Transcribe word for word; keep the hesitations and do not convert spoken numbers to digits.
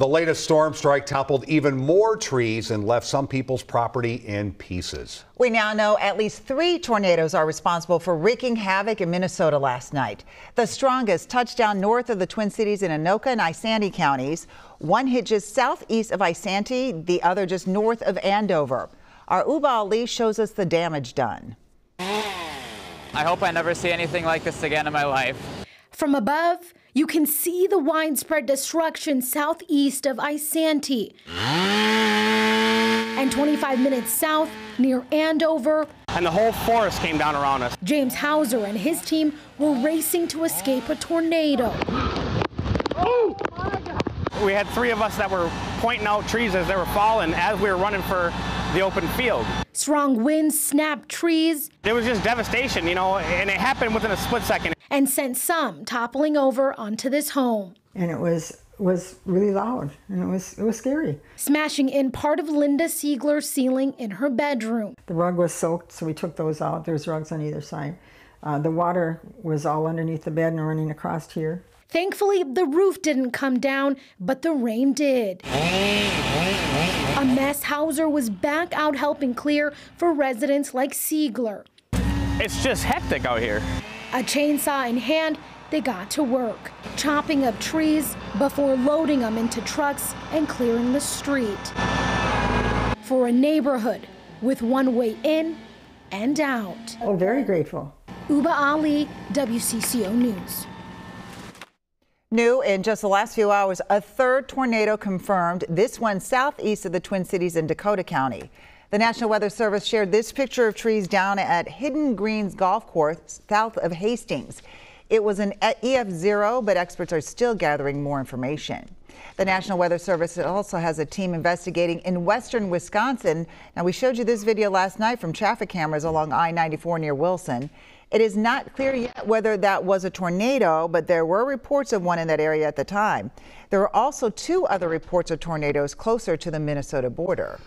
The latest storm strike toppled even more trees and left some people's property in pieces. We now know at least three tornadoes are responsible for wreaking havoc in Minnesota last night. The strongest touched down north of the Twin Cities in Anoka and Isanti counties. One hit just southeast of Isanti, the other just north of Andover. Our Ubah Ali shows us the damage done. I hope I never see anything like this again in my life. From above, you can see the widespread destruction southeast of Isanti and twenty-five minutes south near Andover. And the whole forest came down around us. James Hauser and his team were racing to escape a tornado. Oh, my God. We had three of us that were pointing out trees as they were falling as we were running for the open field. Strong winds snapped trees. It was just devastation, you know, and it happened within a split second. And sent some toppling over onto this home. And it was was really loud, and it was it was scary. Smashing in part of Linda Siegler's ceiling in her bedroom. The rug was soaked, so we took those out. There's rugs on either side. Uh, the water was all underneath the bed and running across here. Thankfully, the roof didn't come down, but the rain did. A mess Hauser was back out helping clear for residents like Siegler. It's just hectic out here. A chainsaw in hand, they got to work, chopping up trees before loading them into trucks and clearing the street. For a neighborhood with one way in and out. Oh, very grateful. Ubah Ali, W C C O News. New in just the last few hours, a third tornado confirmed, this one southeast of the Twin Cities in Dakota County. The National Weather Service shared this picture of trees down at Hidden Greens Golf Course south of Hastings. It was an E F zero, but experts are still gathering more information. The National Weather Service also has a team investigating in western Wisconsin. Now, we showed you this video last night from traffic cameras along I ninety-four near Wilson. It is not clear yet whether that was a tornado, but there were reports of one in that area at the time. There were also two other reports of tornadoes closer to the Minnesota border.